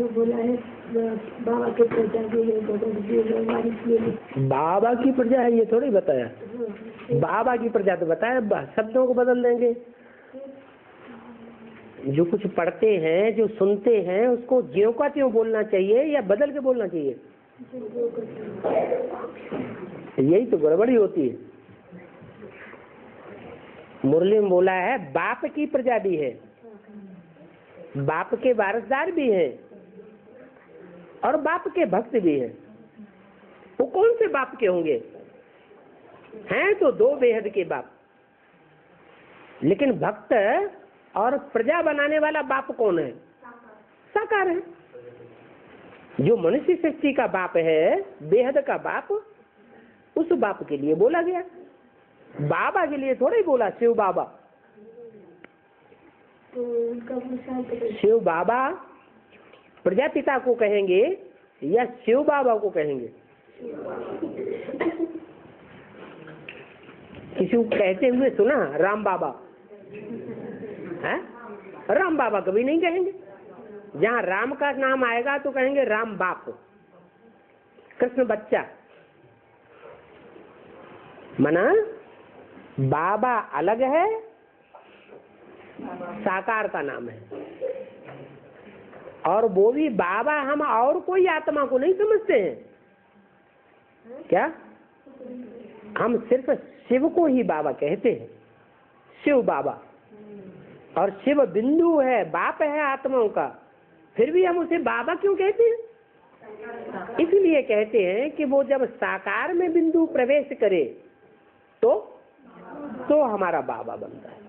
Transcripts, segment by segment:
आपने बोला है बाबा के प्रजा के लिए, बाबा की प्रजा है ये थोड़ी बताया, बाबा की प्रजा तो बताया, शब्दों को बदल देंगे। जो कुछ पढ़ते हैं जो सुनते हैं उसको ज्यों का त्यों बोलना चाहिए या बदल के बोलना चाहिए, यही तो गड़बड़ी होती है। मुरली में बोला है बाप की प्रजा भी है, बाप के वारिसदार भी हैं और बाप के भक्त भी हैं। वो कौन से बाप के होंगे, हैं तो दो बेहद के बाप, लेकिन भक्त और प्रजा बनाने वाला बाप कौन है? साकार है। जो मनुष्य सृष्टि का बाप है, बेहद का बाप, उस बाप के लिए बोला गया, बाबा के लिए थोड़ा ही बोला। शिव बाबा, शिव बाबा प्रजापिता को कहेंगे या शिव बाबा को कहेंगे? किसी को कहते हुए सुना राम बाबा? है राम बाबा कभी नहीं कहेंगे। जहाँ राम का नाम आएगा तो कहेंगे राम बाप, कृष्ण बच्चा। माना बाबा अलग है, साकार का नाम है, और वो भी बाबा। हम और कोई आत्मा को नहीं समझते हैं क्या? हम सिर्फ शिव को ही बाबा कहते हैं, शिव बाबा। और शिव बिंदु है, बाप है आत्माओं का, फिर भी हम उसे बाबा क्यों कहते हैं? इसलिए कहते हैं कि वो जब साकार में बिंदु प्रवेश करे तो हमारा बाबा बनता है।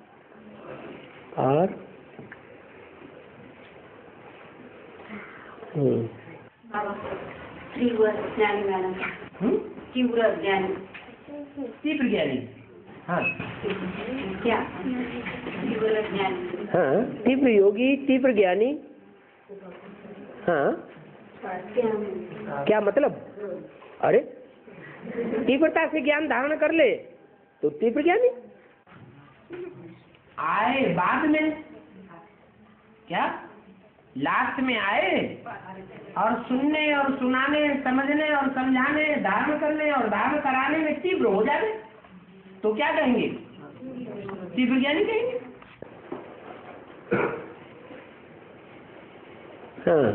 और तीव्र योगी, तीव्र ज्ञानी। हाँ क्या मतलब? अरे तीव्रता से ज्ञान धारण कर ले तो तीव्र ज्ञानी आए बाद में, क्या लास्ट में आए और सुनने और सुनाने, समझने और समझाने, धारण करने और धारण कराने में तीव्र हो जाए तो क्या कहेंगे? तीव्र ज्ञानी कहेंगे। हाँ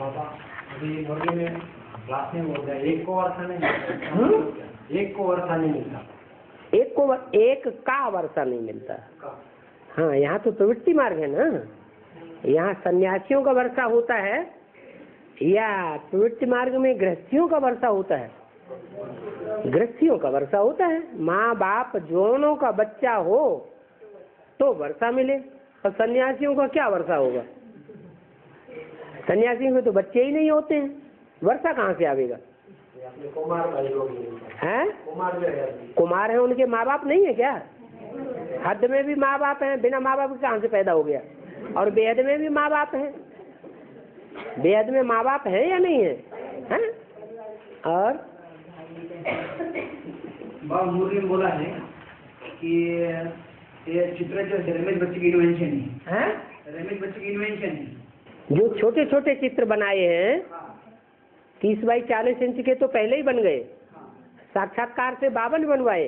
बाबा अभी मुर्गी में क्लास में बोल रहे एक को वर्षा नहीं मिलता, एक को वर्षा नहीं मिलता, एक को एक का वर्षा नहीं मिलता। हाँ यहाँ तो प्रवृत्ति मार्ग है ना, यहाँ सन्यासियों का वर्षा होता है या प्रवृत्ति मार्ग में गृहस्थियों का वर्षा होता है? गृहस्थियों का वर्षा होता है। माँ बाप जोनों का बच्चा हो तो वर्षा मिले, और सन्यासियों का क्या वर्षा होगा? सन्यासियों में तो बच्चे ही नहीं होते हैं, वर्षा कहाँ से आवेगा? हैं कुमार है, उनके माँ बाप नहीं है क्या? हद में भी माँ बाप हैं, बिना माँ बाप के कहाँ से पैदा हो गया? और बेहद में भी माँ बाप हैं, बेहद में माँ बाप हैं या नहीं है? हैं? और बाबा मुरली ने बोला है कि ये चित्र जो रेमेज बच्चे की इन्वेंशन है, रेमेज बच्चे की इन्वेंशन है। जो छोटे छोटे चित्र बनाए हैं 30 बाई 40 इंच के तो पहले ही बन गए, साक्षात्कार से बाबा ने बनवाए,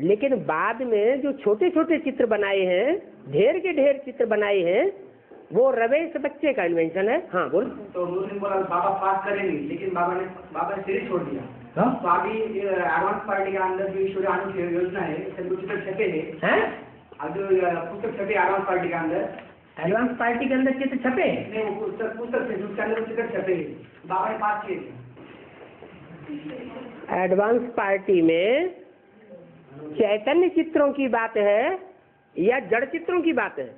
लेकिन बाद में जो छोटे छोटे चित्र बनाए हैं, ढेर के ढेर चित्र बनाए हैं, वो रमेश बच्चे का इन्वेंशन है। हाँ बोल तो बोला बाबा पास करेंगे, लेकिन बाबा ने सीरीज छोड़ दिया। तो अभी एडवांस पार्टी के अंदर जो सूर्य योजना है, पुस्तक छपे है, पुस्तक छपे एडवांस पार्टी के अंदर, एडवांस पार्टी के अंदर चित्र छपे नहीं, पुस्तक के अंदर चित्र छपे, बाबा ने पास किए। एडवांस पार्टी में चैतन्य चित्रों की बात है या जड़ चित्रों की बात है?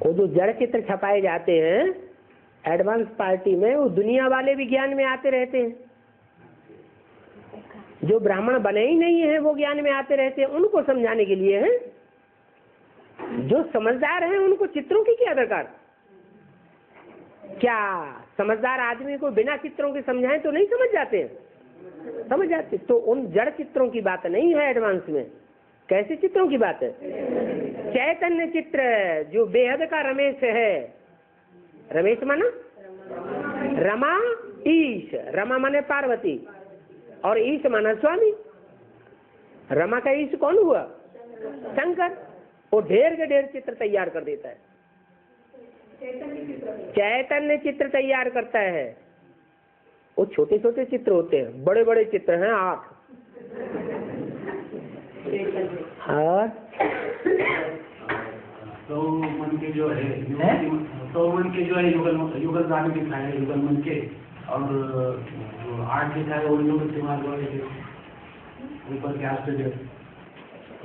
वो जो जड़ चित्र छपाए जाते हैं एडवांस पार्टी में, वो दुनिया वाले भी ज्ञान में आते रहते हैं, जो ब्राह्मण बने ही नहीं है वो ज्ञान में आते रहते हैं, उनको समझाने के लिए है। जो समझदार हैं उनको चित्रों की क्या दरकार? क्या समझदार आदमी को बिना चित्रों के समझाएं तो नहीं समझ जाते हैं? समझ जाते। तो उन जड़ चित्रों की बात नहीं है एडवांस में, कैसे चित्रों की बात है? चैतन्य चित्र जो बेहद का रमेश है, रमेश माना रमा ईश, रमा माने पार्वती और ईश माना स्वामी। रमा का ईश कौन हुआ? शंकर। वो ढेर के ढेर चित्र तैयार कर देता है, चैतन्य चित्र तैयार करता है। वो छोटे छोटे चित्र होते हैं, बड़े बड़े चित्र हैं 8। हाँ तो मन के जो है युगल राग दिखाए हैं, युगल मन के, और जो 8 दिखाए हैं उन लोगों के ऊपर क्या है?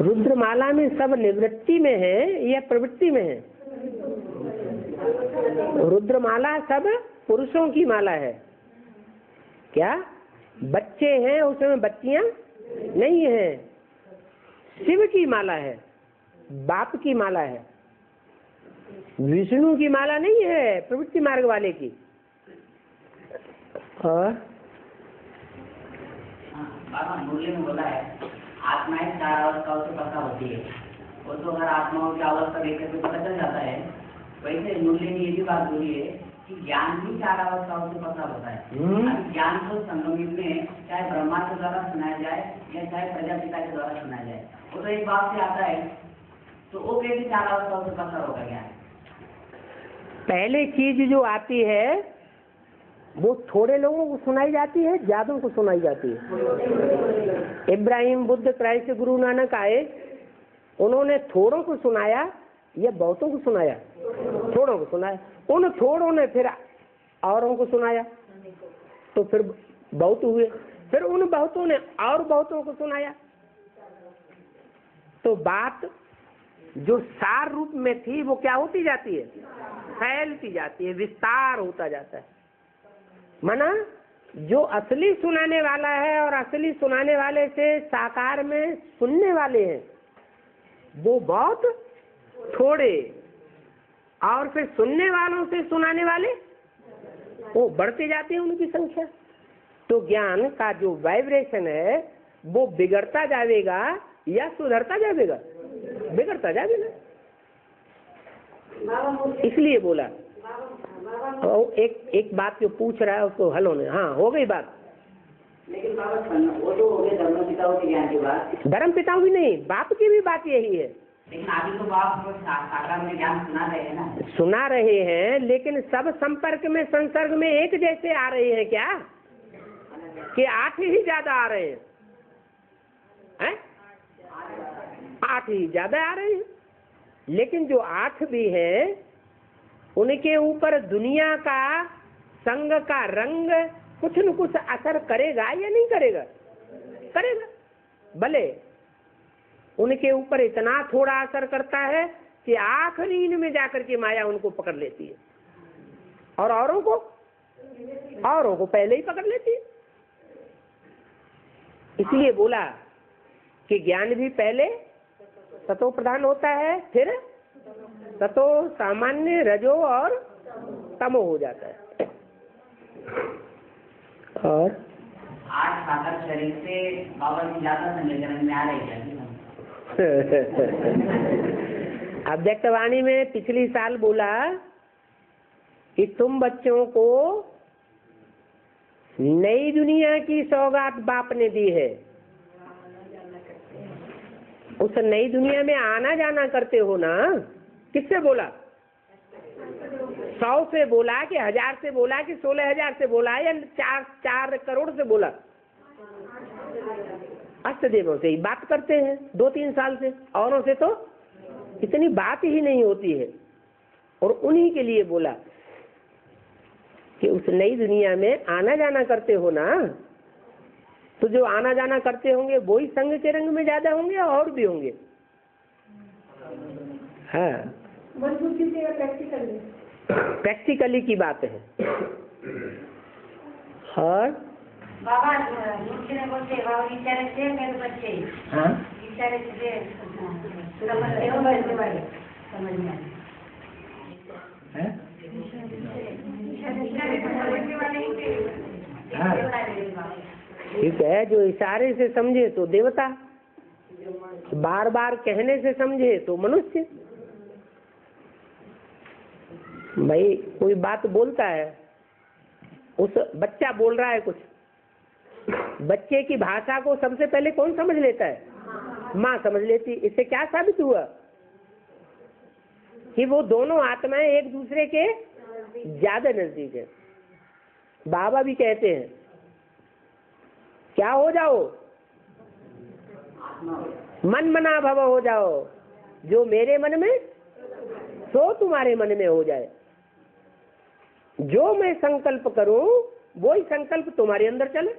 रुद्रमाला में सब निवृत्ति में है या प्रवृत्ति में है? रुद्रमाला सब पुरुषों की माला है। क्या बच्चे हैं उसमें? बच्चियां नहीं है। शिव की माला है, बाप की माला है, विष्णु की माला नहीं है प्रवृत्ति मार्ग वाले की। और बाबा मुरली में बोला है आत्माएं 4 आवर्स का उसे पता होती है, वो तो अगर आत्माओं की आवर्स का देखकर पता चल जाता है। वैसे मुरली ने ये भी बात बोली है कि ज्ञान भी 4 आवर्स का उसे पता होता है। ज्ञान को संगमित में चाहे ब्रह्मा के द्वारा सुनाया जाए या चाहे प्रजापिता के द्वारा सुनाया जाए, वो तो एक बात से आता है, तो वो कैसे 4 आवर्स का उसे पता होगा? ज्ञान पहले चीज जो आती है वो थोड़े लोगों को सुनाई जाती है, ज्यादा को सुनाई जाती है। इब्राहिम, बुद्ध, क्राइस्ट, गुरु नानक आए, उन्होंने थोड़ों को सुनाया या बहुतों को सुनाया? थोड़ों को सुनाया। उन थोड़ों ने फिर औरों को सुनाया, तो फिर बहुत हुए, फिर उन बहुतों ने और बहुतों को सुनाया। तो बात जो सार रूप में थी वो क्या होती जाती है? फैलती जाती है, विस्तार होता जाता है। माना जो असली सुनाने वाला है और असली सुनाने वाले से साकार में सुनने वाले हैं वो बहुत थोड़े, और फिर सुनने वालों से सुनाने वाले वो बढ़ते जाते हैं उनकी संख्या। तो ज्ञान का जो वाइब्रेशन है वो बिगड़ता जाएगा या सुधरता जाएगा? बिगड़ता जाएगा। इसलिए बोला। और एक बात जो पूछ रहा है उसको हल होने। हाँ हो गई बात। लेकिन बाबा वो तो हो गए धर्मपिताओं के ज्ञान की बात, धर्मपिताओं भी नहीं, बाप की भी बात यही है। लेकिन आगे तो बाप साकार में ज्ञान सुना रहे हैं ना? सुना रहे हैं, लेकिन सब संपर्क में संसर्ग में एक जैसे आ रहे हैं क्या? कि 8 ही ज्यादा आ रहे हैं? 8 ही ज्यादा आ रहे हैं, लेकिन जो 8 भी है उनके ऊपर दुनिया का संग का रंग कुछ न कुछ असर करेगा या नहीं करेगा? करेगा। भले उनके ऊपर इतना थोड़ा असर करता है कि आखिरी में जाकर के माया उनको पकड़ लेती है, और औरों को पहले ही पकड़ लेती है। इसलिए बोला कि ज्ञान भी पहले सतो प्रधान होता है, फिर ततो सामान्य, रजो और तमो हो जाता है। और 8 सागर शरीर से बाबा की ज्यादा संलग्न में आ रही है। अध्यक्षवाणी में पिछली साल बोला कि तुम बच्चों को नई दुनिया की सौगात बाप ने दी है, उस नई दुनिया में आना जाना करते हो ना। किससे बोला? 100 से बोला कि 1000 से बोला कि 16000 से बोला या 4 करोड़ से बोला? अष्टदेवों से ही बात करते हैं 2-3 साल से, औरों से तो इतनी बात ही नहीं होती है। और उन्हीं के लिए बोला कि उस नई दुनिया में आना जाना करते हो ना, तो जो आना जाना करते होंगे वो ही संग के रंग में ज्यादा होंगे और भी होंगे। हाँ प्रैक्टिकली की बात है। और बाबा ठीक है, जो इशारे से समझे तो देवता, बार बार कहने से समझे तो मनुष्य। भाई कोई बात बोलता है, उस बच्चा बोल रहा है कुछ, बच्चे की भाषा को सबसे पहले कौन समझ लेता है? माँ समझ लेती। इससे क्या साबित हुआ कि वो दोनों आत्माएं एक दूसरे के ज्यादा नजदीक है। बाबा भी कहते हैं क्या हो जाओ, मन मना भव हो जाओ, जो मेरे मन में सो तुम्हारे मन में हो जाए। जो मैं संकल्प करूं वो ही संकल्प तुम्हारे अंदर चले।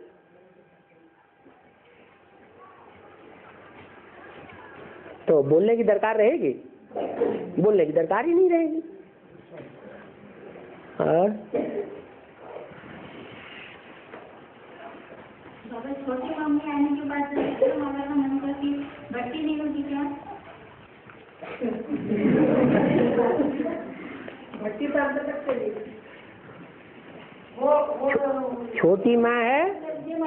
तो बोलने की दरकार रहेगी? बोलने की दरकार ही नहीं रहेगी। और छोटे काम में आने के बाद हमारा मन कर कि बट्टी नहीं होगी क्या? बट्टी तो अंदर तक चली। वो छोटी माँ है,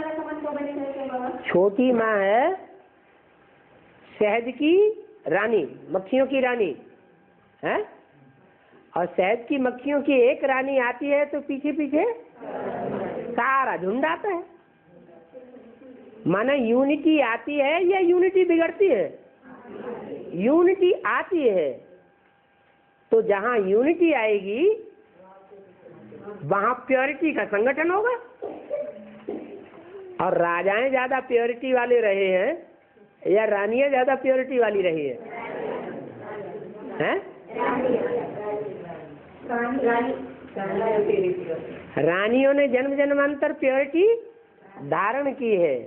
छोटी माँ है शहद की रानी, मक्खियों की रानी है। और शहद की मक्खियों की एक रानी आती है तो पीछे पीछे सारा झुंड आता है। माना यूनिटी आती है या यूनिटी बिगड़ती है? यूनिटी आती है। तो जहाँ यूनिटी आएगी वहाँ प्योरिटी का संगठन होगा। और राजाएं ज्यादा प्योरिटी वाले रहे हैं या रानियां ज्यादा प्योरिटी वाली रही है? हैं? रानियों ने जन्म जन्मांतर प्योरिटी धारण की है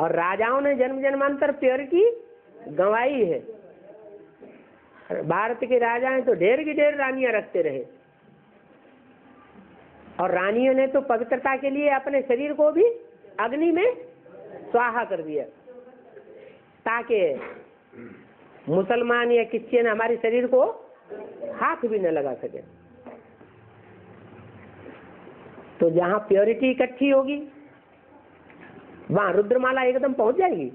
और राजाओं ने जन्म जन्मांतर प्योरिटी गंवाई है। भारत के राजाएं तो ढेर की ढेर रानियां रखते रहे और रानियों ने तो पवित्रता के लिए अपने शरीर को भी अग्नि में स्वाहा कर दिया ताकि मुसलमान या क्रिश्चियन हमारे शरीर को हाथ भी न लगा सके। तो जहाँ प्योरिटी इकट्ठी होगी वहाँ रुद्रमाला एकदम पहुंच जाएगी।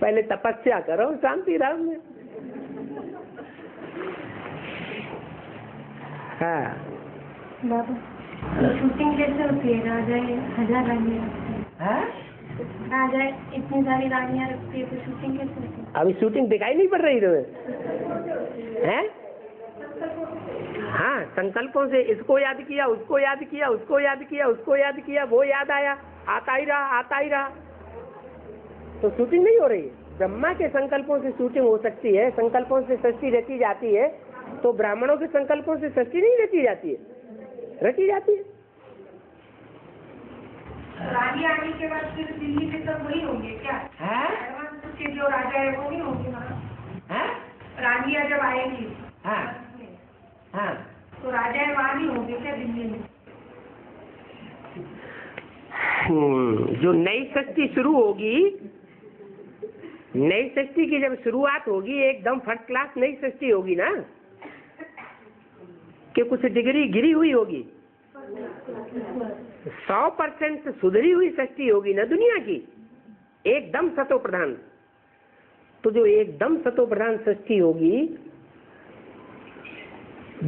पहले तपस्या करो शांति राम में। हाँ बाबा शूटिंग कैसे होती है? राजा हजार रानियाँ राजा इतनी सारी रानियाँ रखती है तो शूटिंग कैसे होती है? अभी शूटिंग दिखाई नहीं पड़ रही तुम्हें है? हाँ संकल्पों से इसको याद किया, उसको याद किया, उसको याद किया, उसको याद किया, वो याद आया, आता ही रहा, आता ही रहा। तो शूटिंग नहीं हो रही। ब्रह्मा के संकल्पों से शूटिंग हो सकती है। संकल्पों से सृष्टि रची जाती है तो ब्राह्मणों के संकल्पों से सृष्टि नहीं रची जाती है, रची जाती है। रानी आने के बाद फिर दिल्ली में सब वही होंगे क्या? के जो राजा है वो ही होंगे। रानिया जब आएगी तो राजा है वहाँ ही होंगे क्या दिल्ली में? जो नई सृष्टि शुरू होगी, नई सृष्टि की जब शुरुआत होगी एकदम फर्स्ट क्लास नई सृष्टि होगी ना कि कुछ डिग्री गिरी हुई होगी, 100% सुधरी हुई सृष्टि होगी ना दुनिया की, एकदम सतो प्रधान। तो जो एकदम सतो प्रधान सृष्टि होगी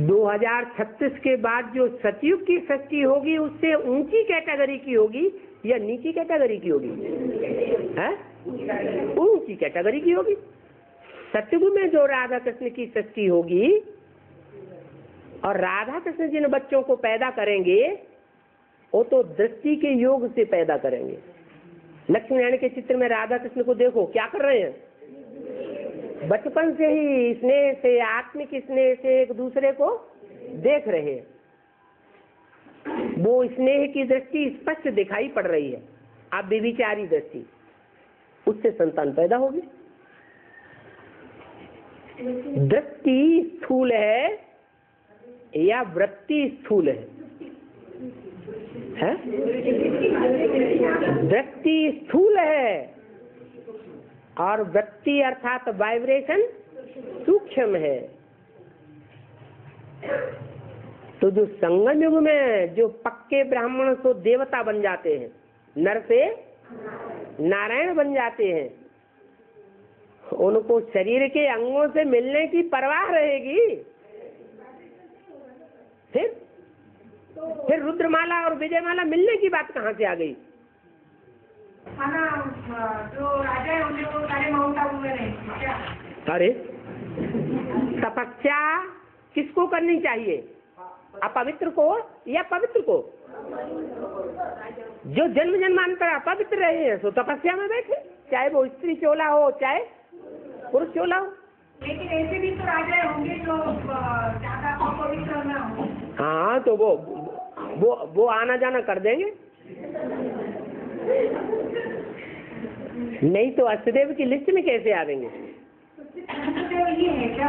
2036 के बाद जो सतयुग की सृष्टि होगी उससे ऊंची कैटेगरी की होगी या नीची कैटेगरी की होगी? है ऊंची कैटेगरी की होगी। सतयुग में जो राधा कृष्ण की सृष्टि होगी और राधा कृष्ण जिन बच्चों को पैदा करेंगे वो तो दृष्टि के योग से पैदा करेंगे। लक्ष्मी नारायण के चित्र में राधा कृष्ण को देखो क्या कर रहे हैं? बचपन से ही स्नेह से, आत्मिक स्नेह से एक दूसरे को देख रहे हैं। वो स्नेह की दृष्टि स्पष्ट दिखाई पड़ रही है। अब व्यभिचारी दृष्टि, उससे संतान पैदा होगी। दृष्टि स्थूल है या वृत्ति स्थूल है? दृष्टि स्थूल है और वृत्ति अर्थात वाइब्रेशन सूक्ष्म है। तो जो संगम युग में जो पक्के ब्राह्मण तो देवता बन जाते हैं, नर से नारायण बन जाते हैं उनको शरीर के अंगों से मिलने की परवाह रहेगी। फिर रुद्रमाला और विजयमाला मिलने की बात कहाँ से आ गई? जो राजा है उनको सारे माउंट आबू में रहेंगे। अरे तपस्या किसको करनी चाहिए, अपवित्र को या पवित्र को? जो जन्म जन्मांतर अपवित्र रहे हैं सो तपस्या में बैठे, चाहे वो स्त्री चोला हो चाहे पुरुष चोला हो। लेकिन ऐसे भी तो राजा होंगे जो ज्यादा अपवित्र ना हो। हाँ तो वो आना जाना कर देंगे, नहीं तो अष्टदेव की लिस्ट में कैसे आवेंगे? ये है क्या?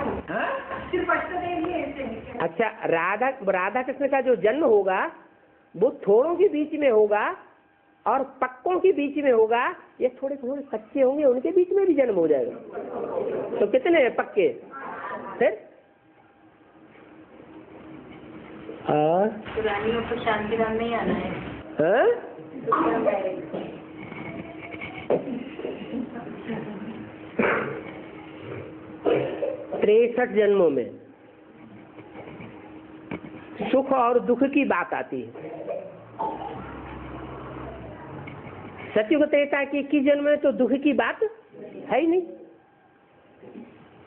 सिर्फ अष्टदेव ही ऐसे हैं। अच्छा, राधा कृष्ण का जो जन्म होगा वो थोड़ों के बीच में होगा और पक्कों के बीच में होगा, ये थोड़े थोड़े कच्चे होंगे उनके बीच में भी जन्म हो जाएगा। तो कितने हैं पक्के? फिर पुरानियों को शांति राम नहीं आना है। हाँ? 63 जन्मों में सुख और दुख की बात आती है। सत्युग त्रेता की 21 जन्म में तो दुख की बात है ही नहीं।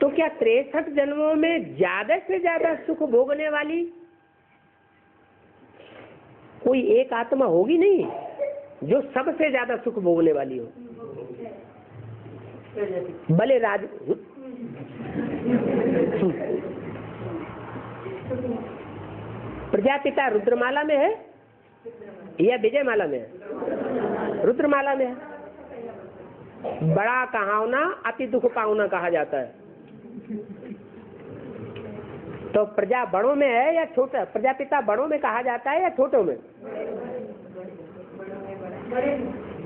तो क्या 63 जन्मों में ज्यादा से ज्यादा सुख भोगने वाली कोई एक आत्मा होगी नहीं जो सबसे ज्यादा सुख भोगने वाली हो? भले राज प्रजापिता रुद्रमाला में है या विजयमाला में है? रुद्रमाला में है। बड़ा कहावना अति दुख पावना कहा जाता है। तो प्रजा बड़ों में है या छोटा? प्रजापिता बड़ों में कहा जाता है या छोटों में?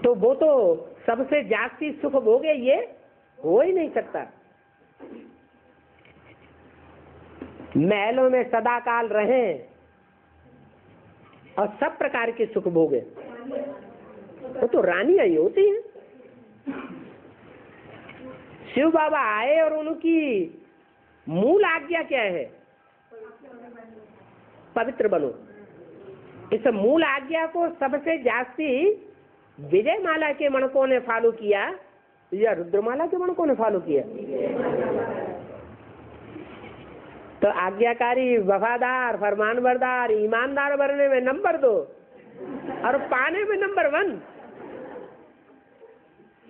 तो वो तो सबसे जास्ती सुख भोगे, ये हो ही नहीं सकता। महलों में सदाकाल रहे और सब प्रकार के सुख भोगे, वो तो रानियां ही होती हैं। शिव बाबा आए और उनकी मूल आज्ञा क्या है? पवित्र बनो। इस मूल आज्ञा को सबसे जास्ती विजयमाला के मणकों ने फॉलो किया या रुद्रमाला के मणकों ने फॉलो किया? तो आज्ञाकारी, वफादार, फरमानबरदार, ईमानदार बनने में नंबर 2 और पाने में नंबर 1,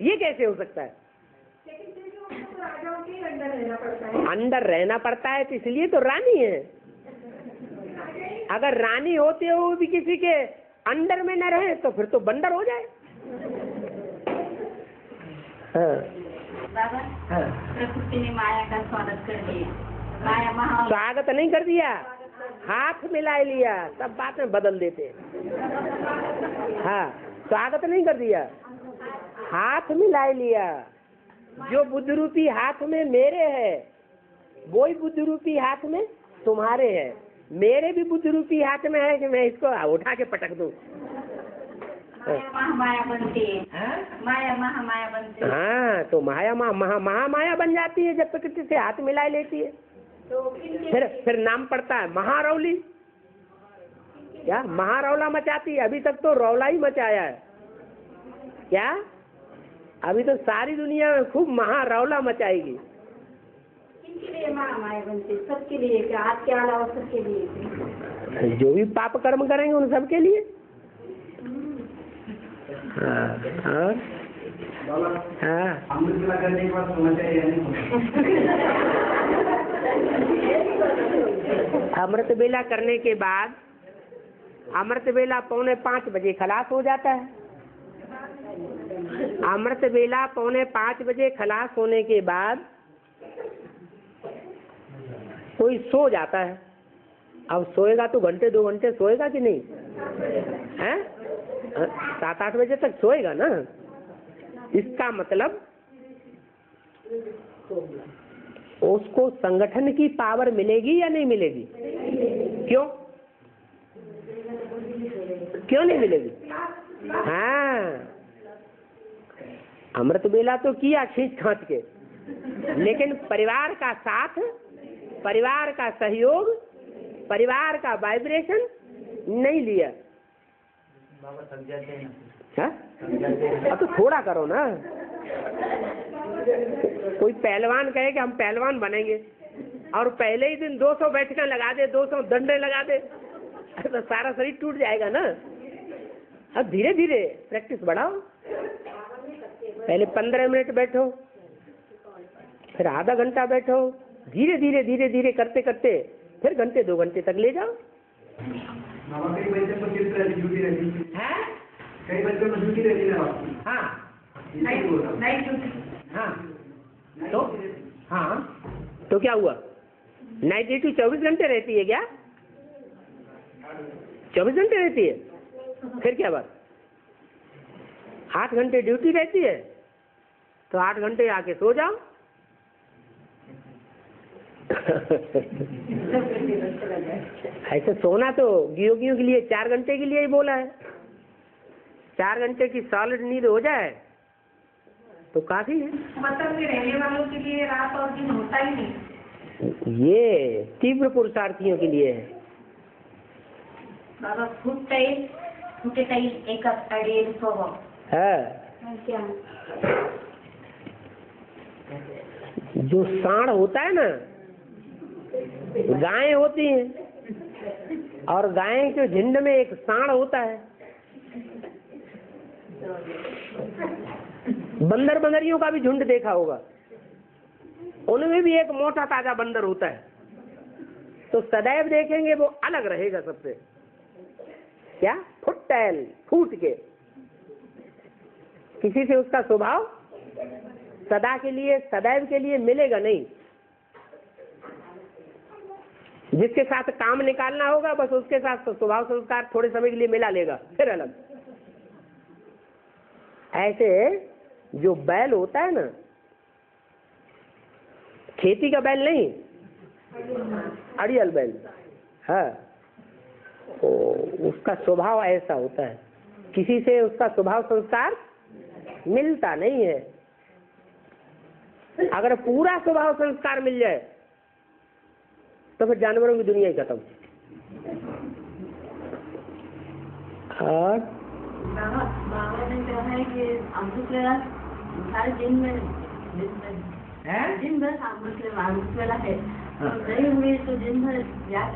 ये कैसे हो सकता है? अंदर रहना पड़ता है, इसलिए तो रानी है। अगर रानी होते हो भी किसी के अंडर में न रहे तो फिर तो बंदर हो जाए। बाबा, प्रकृति ने माया का स्वागत कर दिया। स्वागत नहीं कर दिया, हाथ मिला लिया, तब बात में बदल देते। हाँ, स्वागत नहीं कर दिया, हाथ मिला लिया। जो बुद्ध रूपी हाथ में मेरे है वो ही बुद्ध रूपी हाथ में तुम्हारे है। मेरे भी बुद्ध रूपी हाथ में है कि मैं इसको उठा के पटक दूं। माया बनती है, माया महामाया बनती है। हाँ, तो माया महामाया बन जाती है जब प्रकृति से हाथ मिला लेती है। तो फिर नाम पड़ता है महारौली। क्या महारौला मचाती है? अभी तक तो रौला ही मचाया है। क्या अभी तो सारी दुनिया में खूब महारौला मचाएगी। किनके लिए महामाया बनती? सबके लिए, आपके अलावा सबके लिए। जो भी पाप कर्म करेंगे उन सबके लिए। अमृत बेला करने के बाद अमृत बेला 4:45 बजे खलास हो जाता है। अमृत बेला 4:45 बजे खलास होने के बाद कोई सो जाता है। अब सोएगा तो 1-2 घंटे सोएगा कि नहीं? हैं? 7-8 बजे तक सोएगा ना। इसका मतलब उसको संगठन की पावर मिलेगी या नहीं मिलेगी? क्यों क्यों नहीं मिलेगी? हाँ, अमृत बेला तो किया खींच खांच के, लेकिन परिवार का साथ, परिवार का सहयोग, परिवार का वाइब्रेशन नहीं लिया। अब तो थोड़ा करो ना। कोई पहलवान कहे कि हम पहलवान बनेंगे और पहले ही दिन 200 बैठकें लगा दे, 200 डंडे लगा दे, तो सारा शरीर टूट जाएगा ना। अब धीरे धीरे प्रैक्टिस बढ़ाओ। पहले 15 मिनट बैठो, फिर आधा घंटा बैठो, धीरे धीरे धीरे धीरे करते करते फिर घंटे 2 घंटे तक ले जाओ। कई बच्चों को ड्यूटी रहती है। हाँ नाइट ड्यूटी। हाँ तो क्या हुआ? नाइट ड्यूटी 24 घंटे रहती है क्या? 24 घंटे रहती है, फिर क्या बात? 8 घंटे ड्यूटी रहती है तो 8 घंटे आके सो जाओ। ऐसे सोना तो योगियों के लिए 4 घंटे के लिए ही बोला है। 4 घंटे की सॉलिड नींद हो जाए तो काफी है। मतलब कि रहने वालों के लिए रात और दिन होता ही नहीं, ये तीव्र पुरुषार्थियों के लिए है। बाबा फुटे ताई एक हफ्ता डेढ़ सौ है। जो सांड होता है ना, गायें होती हैं और गायें के झुंड में एक सांड होता है। बंदर बंदरियों का भी झुंड देखा होगा, उनमें भी एक मोटा ताजा बंदर होता है। तो सदैव देखेंगे वो अलग रहेगा सबसे। क्या फुट टैल फूट के किसी से उसका स्वभाव सदा के लिए, सदैव के लिए मिलेगा नहीं। जिसके साथ काम निकालना होगा बस उसके साथ स्वभाव संस्कार थोड़े समय के लिए मिला लेगा, फिर अलग। ऐसे जो बैल होता है ना, खेती का बैल नहीं, अड़ियल बैल, हाँ, तो उसका स्वभाव ऐसा होता है। किसी से उसका स्वभाव संस्कार मिलता नहीं है। अगर पूरा स्वभाव संस्कार मिल जाए तो फिर जानवरों की दुनिया ही खत्म। और बाबा ने कहा है कि अमृत वेला सारे दिन भर अमृत वेला है, तो नहीं हुई तो दिन भर याद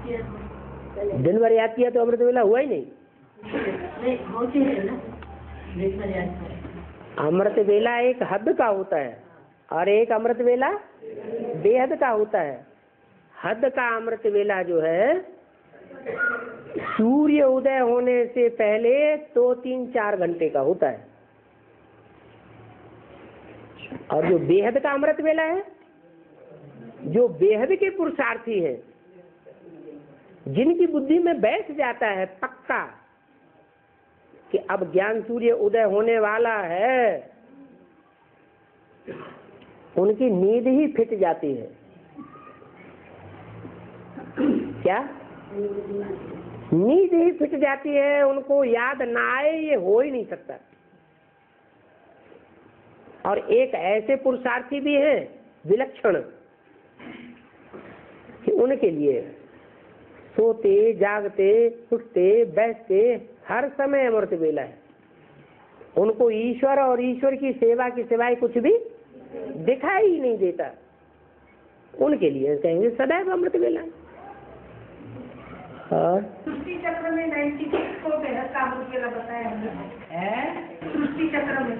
किया तो अमृत वेला हुआ ही नहीं। होती है ना दिन भर याद किया। अमृत वेला एक हद का होता है और एक अमृत वेला बेहद का होता है। हद का अमृत वेला जो है, सूर्य उदय होने से पहले 2-3-4 घंटे का होता है, और जो बेहद का अमृत वेला है, जो बेहद के पुरुषार्थी है, जिनकी बुद्धि में बैठ जाता है पक्का कि अब ज्ञान सूर्य उदय होने वाला है, उनकी नींद ही फिट जाती है। क्या नींद ही फिट जाती है, उनको याद ना आए ये हो ही नहीं सकता। और एक ऐसे पुरुषार्थी भी हैं विलक्षण कि उनके लिए सोते जागते उठते बैठते हर समय अमृत वेला है। उनको ईश्वर और ईश्वर की सेवा के सिवाय कुछ भी दिखाई ही नहीं देता। उनके लिए कहेंगे सदैव अमृत वेला। सृष्टि चक्र में 96 को बेहद का अमृत वेला बताया हमने। सृष्टि चक्र में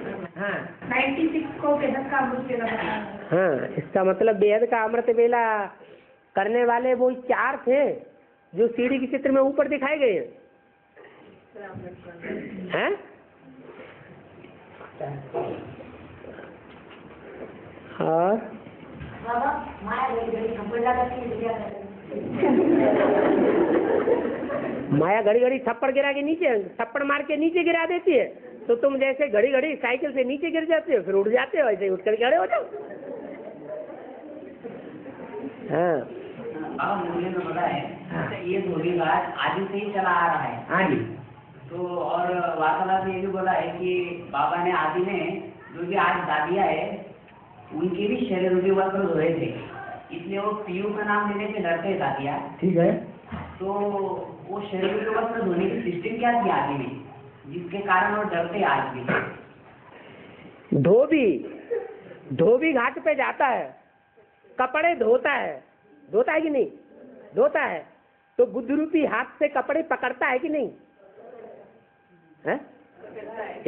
96 को बेहद का अमृत वेला बताया। हाँ, इसका मतलब बेहद का अमृत वेला करने वाले वो 4 थे जो सीढ़ी के चित्र में ऊपर दिखाए गए हैं। और बाबा माया घड़ी घड़ी थप्पड़ गिरा के नीचे, थप्पड़ मार के नीचे गिरा देती है, तो तुम जैसे घड़ी घड़ी साइकिल से नीचे गिर जाते हो, फिर उठ जाते हो, ऐसे उठ कर खड़े हो जाओ। हाँ, मुझे तो पता है ये थोड़ी बात आदि से ही चला आ रहा है। हाँ जी, तो और वार्तालाप ये भी बोला है कि बाबा ने आदि ने जो कि आज दादिया है उनकी भी शरीर उनके ऊपर रोए थे, इसलिए वो पीयू का नाम लेने से डरते था क्या? ठीक है, तो वो शरीर के ऊपर रोने की सिस्टम क्या थी आदि में, जिसके कारण वो डरते आज भी। धोबी घाट पे जाता है, कपड़े धोता है कि नहीं धोता है, तो बुद्ध रूपी हाथ से कपड़े पकड़ता है कि नहीं है?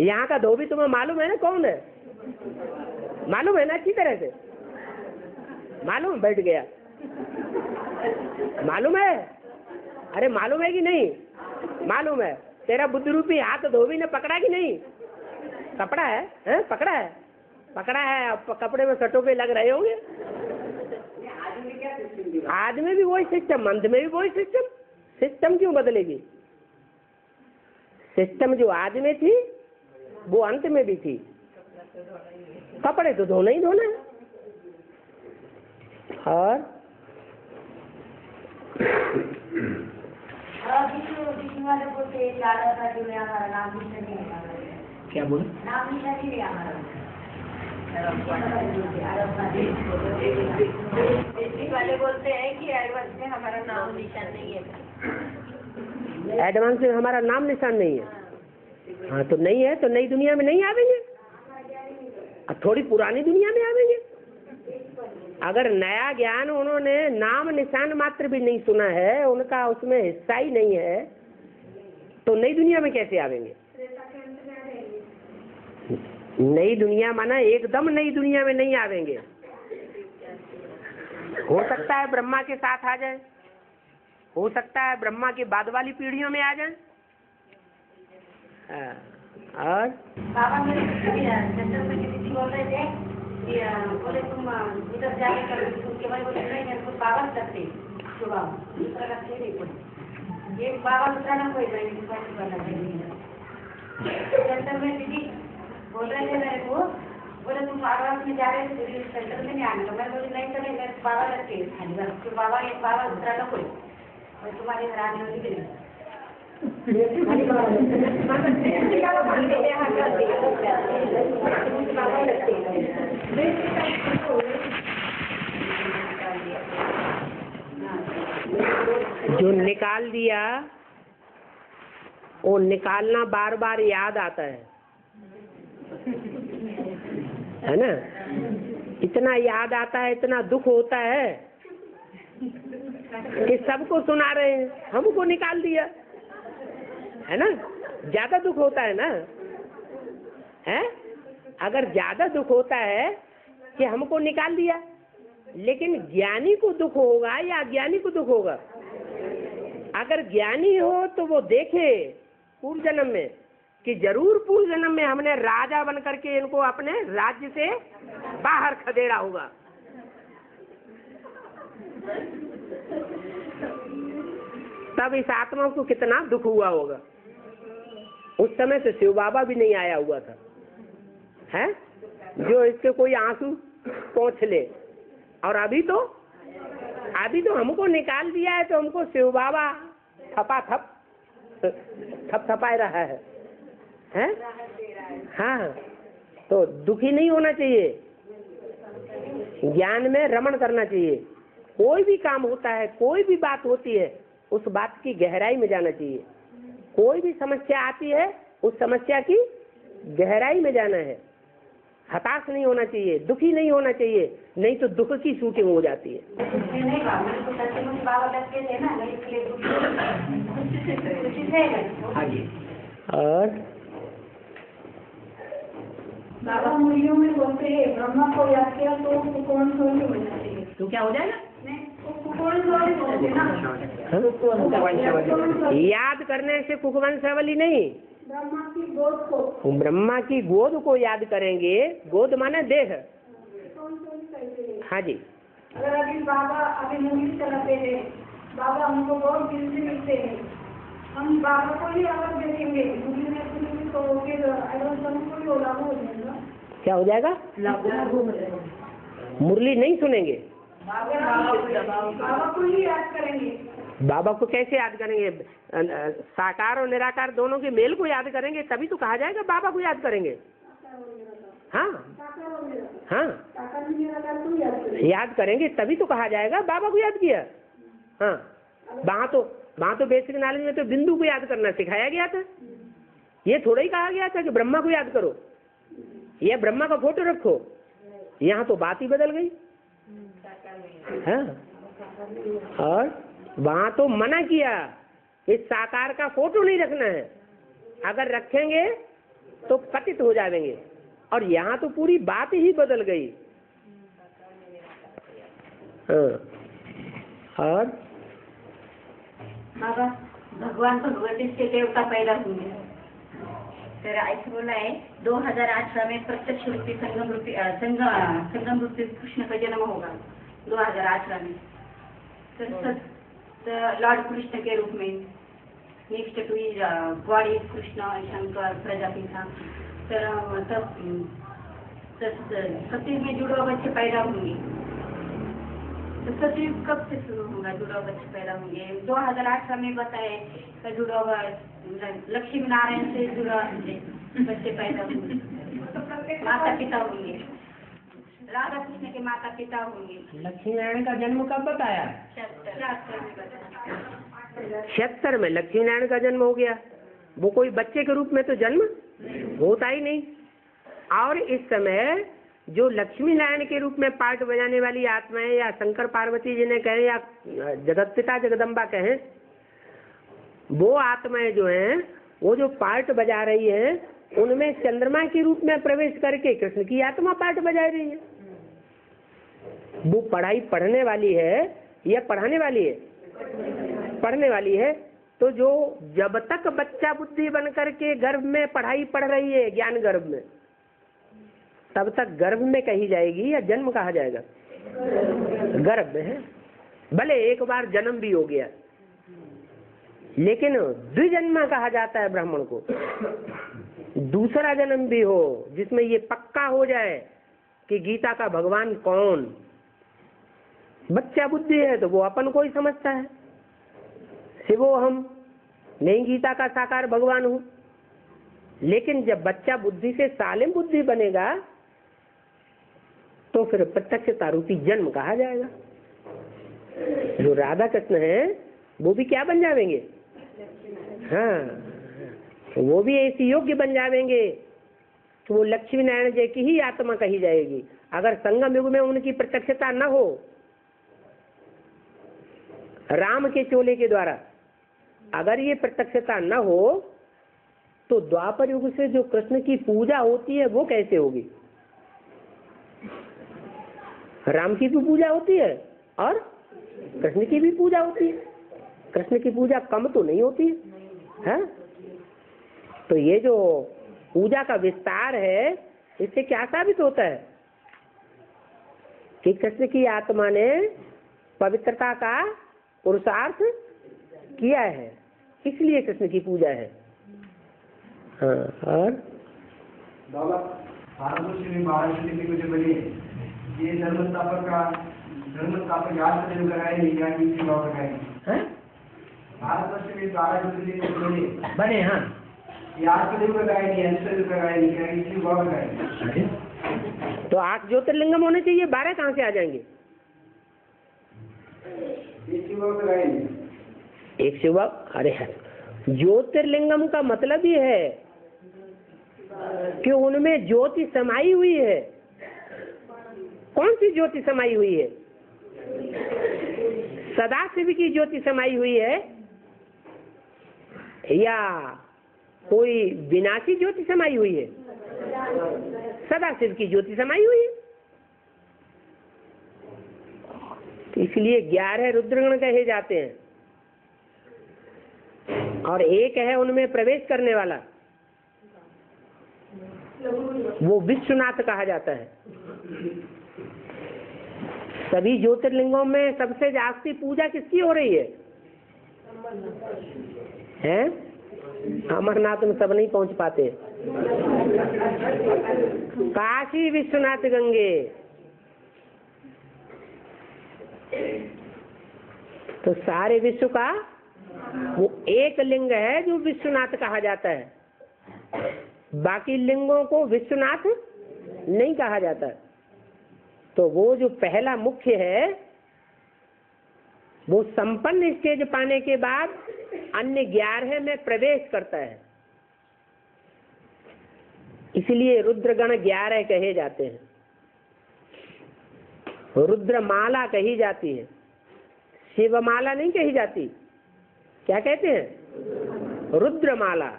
यहाँ का धोबी तुम्हें मालूम है ना कौन है, मालूम है ना अच्छी तरह से, मालूम बैठ गया, मालूम है, अरे मालूम है कि नहीं मालूम है, तेरा बुद्ध रूपी हाथ धोबी ने पकड़ा कि नहीं, कपड़ा है, हैं? पकड़ा है आप कपड़े में सटोपे लग रहे होंगे। आदमी भी वही सिस्टम, अंध में भी वही सिस्टम क्यों बदलेगी? सिस्टम जो आदमी में थी वो अंत में भी थी, कपड़े तो धोना ही धोना है। और क्या बोल वाले बोलते हैं कि एडवांस में हमारा नाम निशान नहीं है, एडवांस में हमारा नाम निशान नहीं है। हाँ तो नहीं है तो नई दुनिया में नहीं आवेंगे, अब थोड़ी पुरानी दुनिया में आवेंगे। अगर नया ज्ञान उन्होंने नाम निशान मात्र भी नहीं सुना है, उनका उसमें हिस्सा ही नहीं है, तो नई दुनिया में कैसे आवेंगे? नई दुनिया माना एकदम नई दुनिया में नहीं आवेंगे। हो सकता है ब्रह्मा के साथ आ जाए, हो सकता है ब्रह्मा के बाद वाली पीढ़ियों में आ जाए। और बाबा बोले तुम इधर जाने कर बाबा बोल रहे थे मेरे को, बोले तुम बाबा में जा रहे हो सेंटर में नहीं आने दो, मैं बोली नहीं चले, मैं बाबा रखते खाली बस के बाबा एक बाबा दूसरा ना कोई, और तुम्हारे घर आने वाली भी नहीं। जो निकाल दिया वो निकालना बार बार याद आता है, है ना? इतना याद आता है, इतना दुख होता है कि सबको सुना रहे हैं, हमको निकाल दिया, है ना? ज्यादा दुख होता है ना, हैं? अगर ज्यादा दुख होता है कि हमको निकाल दिया, लेकिन ज्ञानी को दुख होगा या अज्ञानी को दुख होगा? अगर ज्ञानी हो तो वो देखे पूर्व जन्म में कि जरूर पूर्व जन्म में हमने राजा बन करके इनको अपने राज्य से बाहर खदेड़ा होगा। तब इस आत्मा को कितना दुख हुआ होगा। उस समय से शिव बाबा भी नहीं आया हुआ था, है? जो इसके कोई आंसू पोंछ ले। और अभी तो हमको निकाल दिया है, तो हमको शिव बाबा थपाए रहा है, है? हाँ, तो दुखी नहीं होना चाहिए, ज्ञान में रमण करना चाहिए। कोई भी काम होता है, कोई भी बात होती है, उस बात की गहराई में जाना चाहिए। कोई भी समस्या आती है, उस समस्या की गहराई में जाना है। हताश नहीं होना चाहिए, दुखी नहीं होना चाहिए, नहीं तो दुख की शूटिंग हो जाती है। और बाबा मुनियों में बोलते हैं ब्रह्मा को याद किया तो कुकोण सोनी बन जाती है, तो क्या हो जाएगा? कुकोण सोनी बोलते हैं ना, याद करने से कुकवंशावली नहीं, ब्रह्मा की गोद को याद करेंगे। गोद माने देह। हाँ जी, अगर अभी बाबा मुनिस चलाते हैं, बाबा हमको बहुत दिल से मिलते हैं, हम बाबा को ही अलग देखेंगे तो कोई हो जाएगा। क्या हो जाएगा? मुरली नहीं सुनेंगे, बाबा को ही याद करेंगे। बाबा को कैसे याद करेंगे? साकार और निराकार दोनों के मेल को याद करेंगे, तभी तो कहा जाएगा बाबा को याद करेंगे। हाँ हाँ याद करेंगे तभी तो कहा जाएगा बाबा को याद किया। हाँ वहाँ तो बेसिक नॉलेज में तो बिंदु को याद करना सिखाया गया था, ये थोड़ा ही कहा गया था कि ब्रह्मा को याद करो या ब्रह्मा का फोटो रखो, यहाँ तो बात ही बदल गई। हाँ और वहाँ तो मना किया इस साकार का फोटो नहीं रखना है, अगर रखेंगे तो पतित हो जाएंगे, और यहाँ तो पूरी बात ही बदल गई। हाँ और बाबा भगवान भगवती से देवता पैदा हुए तर ऐसे बोला है 2018 में प्रत्यक्ष रूपी संगम रूपी कृष्ण का जन्म होगा 2018 में तर लॉर्ड कृष्ण के रूप में next to is god is Krishna Shankar Prajapati था तर सतयुग में जुड़वा बच्चे पैदा होंगे, तो सतयुग कब से शुरू होगा जुड़वा बच्चे पैदा होंगे 2018 में बताए का जुड़वा लक्ष्मी नारायण से जुड़ा बच्चे पैदा होंगे, माता पिता होंगे राधा कृष्ण के माता पिता होंगे। लक्ष्मी नारायण का जन्म कब बताया 76 में लक्ष्मी नारायण का जन्म हो गया, वो कोई बच्चे के रूप में तो जन्म होता ही नहीं। और इस समय जो लक्ष्मी नारायण के रूप में पार्ट बजाने वाली आत्माएं या शंकर पार्वती जी ने कहे या जगत पिता जगदम्बा कहे, वो आत्माएं जो हैं वो जो पार्ट बजा रही हैं उनमें चंद्रमा के रूप में प्रवेश करके कृष्ण की आत्मा पार्ट बजा रही है। वो पढ़ाई पढ़ने वाली है या पढ़ाने वाली है? पढ़ने वाली है। तो जो जब तक बच्चा बुद्धि बन करके गर्भ में पढ़ाई पढ़ रही है ज्ञान गर्भ में, तब तक गर्भ में कही जाएगी या जन्म कहा जाएगा? गर्भ में है, भले एक बार जन्म भी हो गया, लेकिन द्विजन्मा कहा जाता है ब्राह्मण को। दूसरा जन्म भी हो जिसमें ये पक्का हो जाए कि गीता का भगवान कौन। बच्चा बुद्धि है तो वो अपन को ही समझता है, शिवो हम नहीं गीता का साकार भगवान हूँ। लेकिन जब बच्चा बुद्धि से सालिम बुद्धि बनेगा तो फिर प्रत्यक्षता रूपी जन्म कहा जाएगा। जो राधा कृष्ण है वो भी क्या बन जाएंगे? हाँ वो भी ऐसी योग्य बन जाएंगे तो वो लक्ष्मी नारायण जी की ही आत्मा कही जाएगी, अगर संगम युग में उनकी प्रत्यक्षता न हो राम के चोले के द्वारा। अगर ये प्रत्यक्षता न हो तो द्वापर युग से जो कृष्ण की पूजा होती है वो कैसे होगी? राम की भी पूजा होती है और कृष्ण की भी पूजा होती है, कृष्ण की पूजा कम तो नहीं होती है। तो ये जो पूजा का विस्तार है इससे क्या साबित होता है कि कृष्ण की आत्मा ने पवित्रता का पुरुषार्थ किया है, इसलिए कृष्ण की पूजा है। हाँ और बाबा ये धर्म स्थापक याद नहीं कराए बने। हाँ तो 8 ज्योतिर्लिंगम होने चाहिए, 12 कहाँ से आ जाएंगे? एक शिवा। अरे ज्योतिर्लिंगम का मतलब ये है कि उनमें ज्योति समाई हुई है। कौन सी ज्योति समाई हुई है? सदाशिव की ज्योति समाई हुई है या कोई विनाशी ज्योति समाई हुई है? सदाशिव की ज्योति समाई हुई है, इसलिए 11 रुद्रगण कहे जाते हैं और एक है उनमें प्रवेश करने वाला, वो विश्वनाथ कहा जाता है। सभी ज्योतिर्लिंगों में सबसे जास्ती पूजा किसकी हो रही है? हैं? अमरनाथ में सब नहीं पहुंच पाते। काशी विश्वनाथ गंगे, तो सारे विश्व का वो एक लिंग है जो विश्वनाथ कहा जाता है, बाकी लिंगों को विश्वनाथ नहीं कहा जाता। तो वो जो पहला मुख्य है वो संपन्न स्टेज पाने के बाद अन्य 11 में प्रवेश करता है, इसलिए रुद्रगण 11 कहे जाते हैं। रुद्रमाला कही जाती है, शिवमाला नहीं कही जाती। क्या कहते हैं? रुद्रमाला।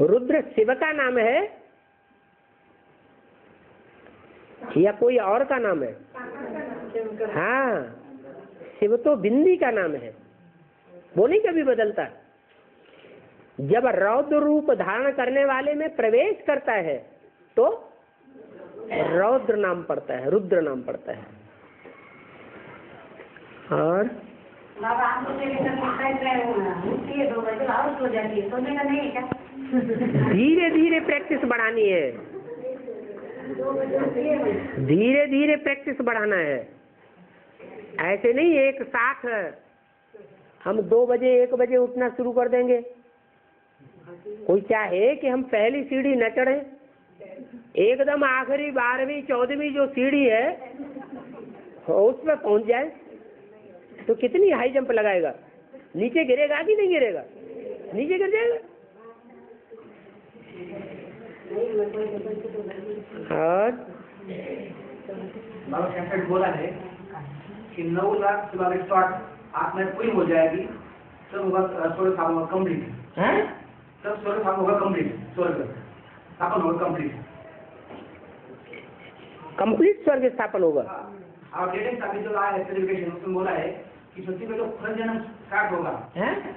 रुद्र शिव का नाम है या कोई और का नाम है? हाँ, शिव तो बिंदी का नाम है, वो नहीं कभी बदलता। जब रौद्र रूप धारण करने वाले में प्रवेश करता है तो रौद्र नाम पड़ता है, रुद्र नाम पड़ता है। और धीरे धीरे प्रैक्टिस बढ़ानी है, धीरे धीरे प्रैक्टिस बढ़ाना है। ऐसे नहीं एक साथ हम 2 बजे 1 बजे उठना शुरू कर देंगे। कोई चाहे कि हम पहली सीढ़ी न चढ़े, एकदम आखिरी 12वीं 14वीं जो सीढ़ी है उसमें पहुंच जाए तो कितनी हाई जंप लगाएगा, नीचे गिरेगा कि नहीं गिरेगा? नीचे गिर जाएगा। और बोला है कि 9 लाख में पूरी हो जाएगी तो होगा कम्प्लीट, तो स्वर्ग होगा कम्प्लीट, स्वर्ग स्थापन होगा कम्प्लीट स्वर्ग स्थापन होगा। और लेटेस्ट अभी जो आया है सर्टिफिकेशन उसमें बोला है कि सत्यु का जो फल जन्म स्टार्ट होगा,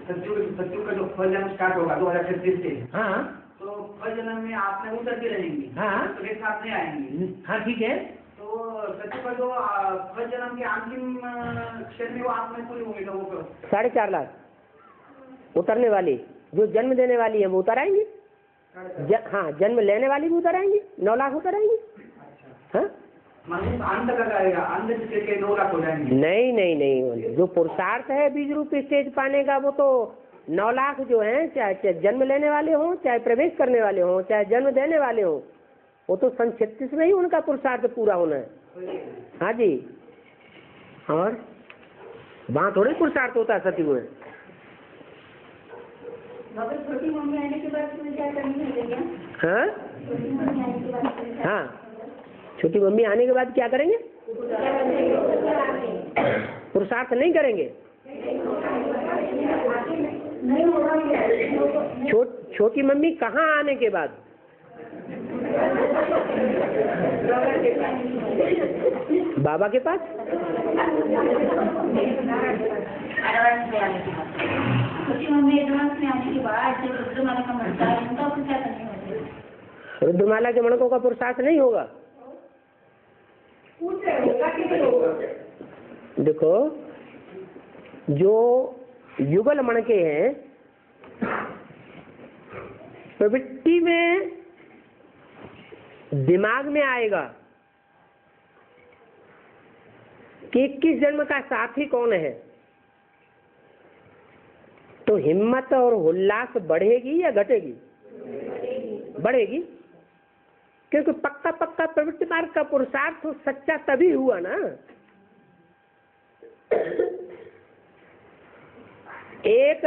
सत्यु का जो फल जन्म स्टार्ट होगा 2036 से, हाँ, तो फल जन्म में आपने उतरती रहेंगी, हाँ, तो एक साथ नहीं आएंगी, हाँ, ठीक है। तो सत्यु का जो फल जन्म के अंतिम क्षण में वो आपने पूरी होगी लोगों को 4.5 लाख उतरने वाली जो जन्म देने वाली है वो उतर आएंगी, हाँ, जन्म लेने वाली भी उतर आएंगी, 9 लाख उतर आएंगी, हाँ। नहीं, जो पुरुषार्थ है बीज रूप स्टेज पाने का वो तो 9 लाख जो है, चाहे जन्म लेने वाले हो, चाहे प्रवेश करने वाले हो, चाहे जन्म देने वाले हो, वो तो सन 36 में ही उनका पुरुषार्थ पूरा होना है। हाँ जी। और वहाँ थोड़े पुरुषार्थ होता है सतयुग में। हाँ हाँ, छोटी मम्मी आने के बाद क्या करेंगे? पुरुषार्थ नहीं करेंगे। छोटी मम्मी कहाँ आने के बाद? बाबा के पास। छोटी मम्मी एडवांस में आने के बाद रुद्रमाला के मणकों का पुरुषार्थ नहीं होगा। देखो, जो युगल मणके हैं प्रवृत्ति में दिमाग में आएगा कि किस जन्म का साथी कौन है, तो हिम्मत और उल्लास बढ़ेगी या घटेगी? बढ़ेगी, क्योंकि पक्का पक्का प्रवृत्ति मार्ग का पुरुषार्थ सच्चा तभी हुआ ना। एक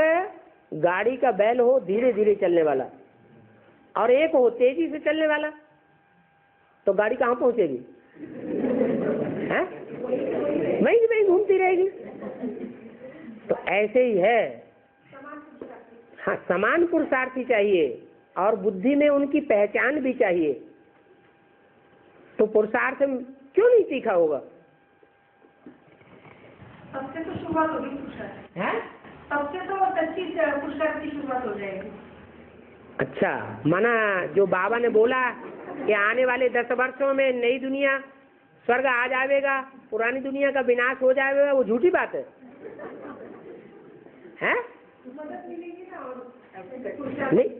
गाड़ी का बैल हो धीरे धीरे चलने वाला और एक हो तेजी से चलने वाला, तो गाड़ी कहाँ पहुंचेगी? है वहीं वहीं घूमती रहेगी। तो ऐसे ही है, हाँ, समान पुरुषार्थी चाहिए और बुद्धि में उनकी पहचान भी चाहिए। तो पुरुषार्थ क्यों नहीं सीखा होगा? तब से तो शुरुआत होगी पुरुषार्थ, हैं? तब से तो सच्ची पुरुषार्थ की शुरुआत हो जाएगी। अच्छा, माना जो बाबा ने बोला कि आने वाले 10 वर्षों में नई दुनिया, स्वर्ग आ जाएगा, पुरानी दुनिया का विनाश हो जाएगा, वो झूठी बात है, हैं? नहीं,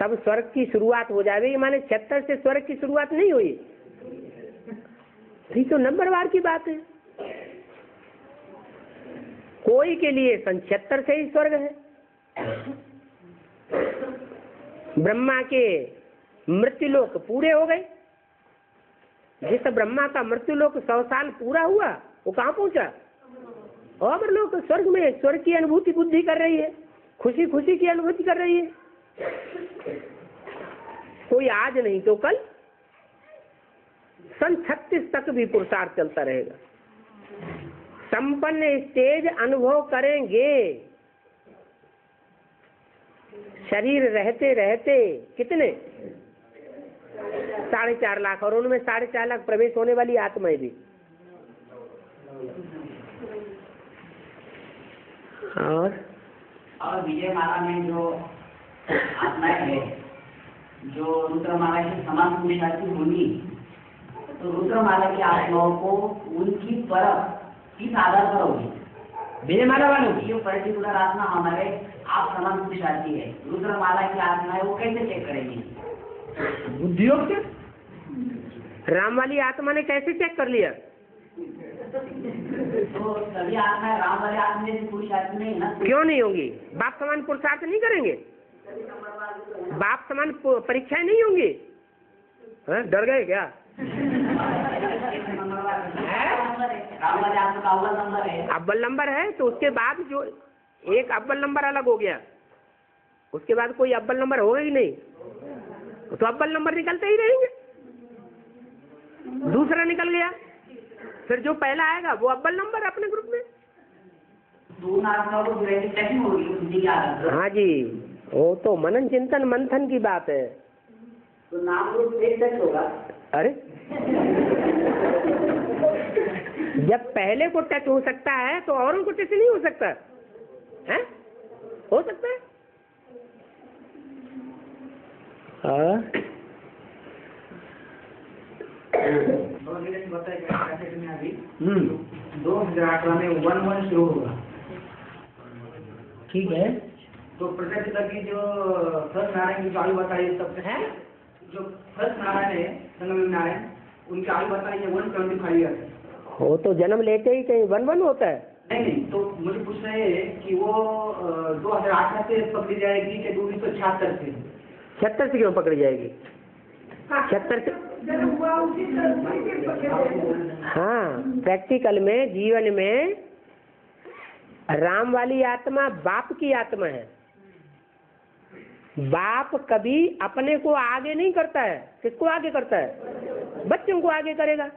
तब स्वर्ग की शुरुआत हो जाएगी। माने 76 से स्वर्ग की शुरुआत नहीं हुई, तो नंबर वार की बात है। कोई के लिए सन 76 से ही स्वर्ग है। ब्रह्मा के मृत्युलोक पूरे हो गए। जिस ब्रह्मा का मृत्युलोक 100 साल पूरा हुआ वो कहाँ पहुँचा? अमरलोक, स्वर्ग में। स्वर्ग की अनुभूति बुद्धि कर रही है, खुशी खुशी की अनुभूति कर रही है। कोई आज नहीं तो कल, सन 36 तक भी पुरुषार्थ चलता रहेगा। संपन्न स्टेज अनुभव करेंगे। शरीर रहते रहते कितने 4.5 लाख, और उनमें 4.5 लाख प्रवेश होने वाली आत्माएं भी। और विजय माला में जो आत्माएं है, जो रुद्र माला के समान पुरुषार्थी होनी, तो रुद्र माला की आत्माओं को उनकी परख किस आधार पर होगी? विजय माला वालों की जो पर्टिकुलर आत्मा हमारे आप समान पुरुषार्थी है, रुद्र माला की आत्माएं वो कैसे चेक करेंगी? बुद्धियोग से। राम वाली आत्मा ने कैसे चेक कर लिया? तो सभी आत्मा राम वाली आत्मा से पुरुषार्थ नहीं ना? क्यों नहीं होंगी? बाप समान पुरुषार्थ नहीं करेंगे? बाप समान परीक्षाएं नहीं होंगी? डर गए क्या? अव्वल नंबर है तो उसके बाद जो एक अव्वल नंबर अलग हो गया, उसके बाद कोई अव्वल नंबर होगा ही नहीं, तो अव्वल नंबर निकलते ही रहेंगे। दूसरा निकल गया, फिर जो पहला आएगा वो अव्वल नंबर अपने ग्रुप में। हाँ जी, वो तो मनन चिंतन मंथन की बात है। तो नाम ग्रुप एक होगा। अरे जब पहले को टच हो सकता है तो औरों को टच नहीं हो सकता है? हो सकता है। अभी 2018 में 11 शुरू होगा, ठीक है? तो प्रत्यक्ष की जो फर्स्ट नारायण की आयु बताई सबसे है, जो फर्स्ट नारायण है संगम नारायण, उनकी आयु बताई 175 ईयर। वो तो जन्म लेते ही कहीं 1 होता है। नहीं, तो मुझे पूछना है कि वो 2018 से पकड़ी जाएगी कि 1976 से? 76 से क्यों पकड़ी जाएगी? 76 से। हाँ, प्रैक्टिकल में जीवन में राम वाली आत्मा बाप की आत्मा है। बाप कभी अपने को आगे नहीं करता है। किसको आगे करता है? बच्चों को आगे करेगा।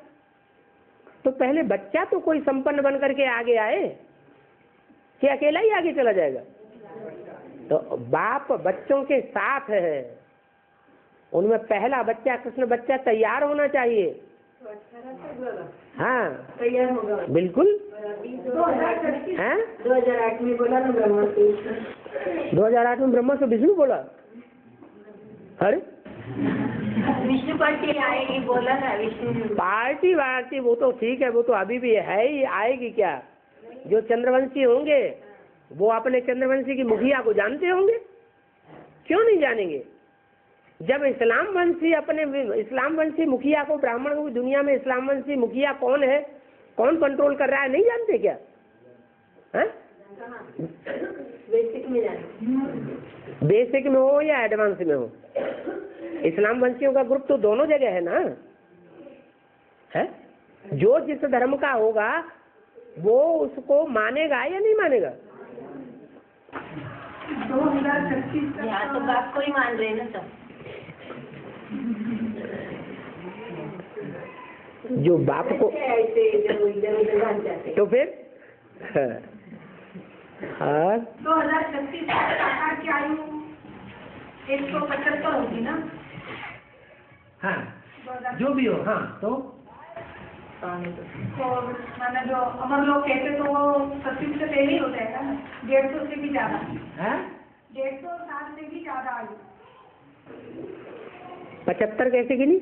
तो पहले बच्चा तो कोई संपन्न बन करके आगे आए कि अकेला ही आगे चला जाएगा? तो बाप बच्चों के साथ है। उनमें पहला बच्चा कृष्ण बच्चा तैयार होना चाहिए। हाँ, तैयार होगा बिल्कुल। 2008 में बोला ना ब्रह्मा से, 2008 में ब्रह्मा से विष्णु बोला। अरे विष्णु पार्टी आएगी बोला ना, विष्णु पार्टी वार्टी वो तो ठीक है, वो तो अभी भी है ही। आएगी क्या? जो चंद्रवंशी होंगे वो अपने चंद्रवंशी की मुखिया को जानते होंगे, क्यों नहीं जानेंगे? जब इस्लाम वंशी मुखिया को, ब्राह्मण को, दुनिया में इस्लाम वंशी मुखिया कौन है, कौन कंट्रोल कर रहा है, नहीं जानते क्या? है बेसिक में जाने, बेसिक में हो या एडवांस में हो, इस्लाम वंशियों का ग्रुप तो दोनों जगह है ना। है जो जिस धर्म का होगा वो उसको मानेगा या नहीं मानेगा। 2025 का तो बाप को ही मान रहे ना सब, जो बाप को तो फिर। हाँ, 2036 की आयु 175 होगी ना? हाँ, जो भी हो। हाँ, तो माना जो अमर लोग कहते तो वो 36 से पहले ही हो जाएगा ना? 150 से भी ज्यादा है, 150 साल से भी ज्यादा आयु। 75 कैसे गिनी?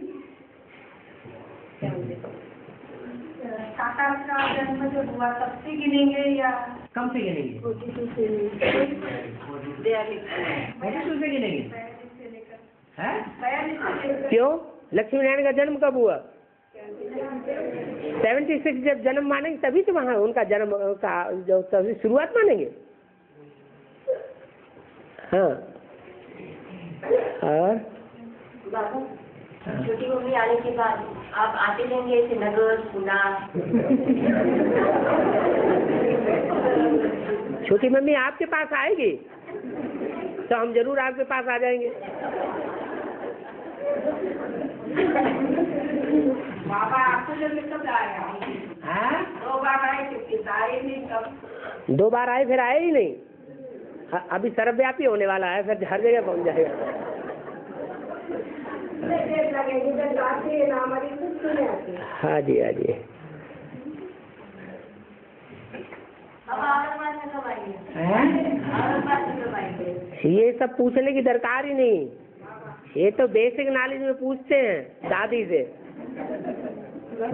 काका का जन्म जो हुआ तब से गिनेंगे या कम से गिनेंगे? 42 से गिनेंगे। क्यों? लक्ष्मी नारायण का जन्म कब हुआ? 76। जब जन्म मानेंगे तभी तो वहाँ उनका जन्म का जो तभी शुरुआत मानेंगे। हाँ, और बाबू छोटी मम्मी आने के बाद आप आते रहेंगे ऐसे नगर पुना? छोटी मम्मी आपके पास आएगी तो हम जरूर आपके पास आ जाएंगे। बाबा आपको जब आया दो बार आए, दो बार आए फिर आए ही नहीं। अभी सर्वव्यापी होने वाला है, फिर हर जगह पहुंच जाएगा। हाँ जी हाँ जी। ये सब पूछने की दरकार ही नहीं, ये तो बेसिक नॉलेज में पूछते हैं दादी से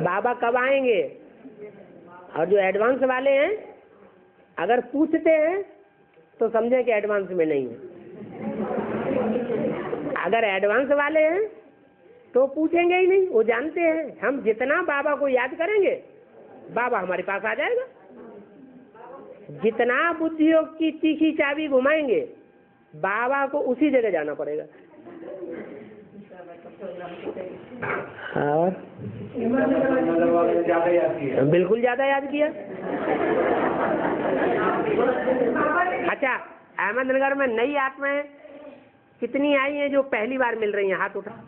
बाबा कब आएंगे। और जो एडवांस वाले हैं अगर पूछते हैं तो समझे कि एडवांस में नहीं है। अगर एडवांस वाले हैं तो पूछेंगे ही नहीं, वो जानते हैं हम जितना बाबा को याद करेंगे बाबा हमारे पास आ जाएगा। जितना बुद्धियों की तीखी चाबी घुमाएंगे बाबा को उसी जगह जाना पड़ेगा। और बिल्कुल ज्यादा याद किया। अच्छा, अहमदनगर में नई आत्माएं कितनी आई हैं जो पहली बार मिल रही हैं? हाथ उठा।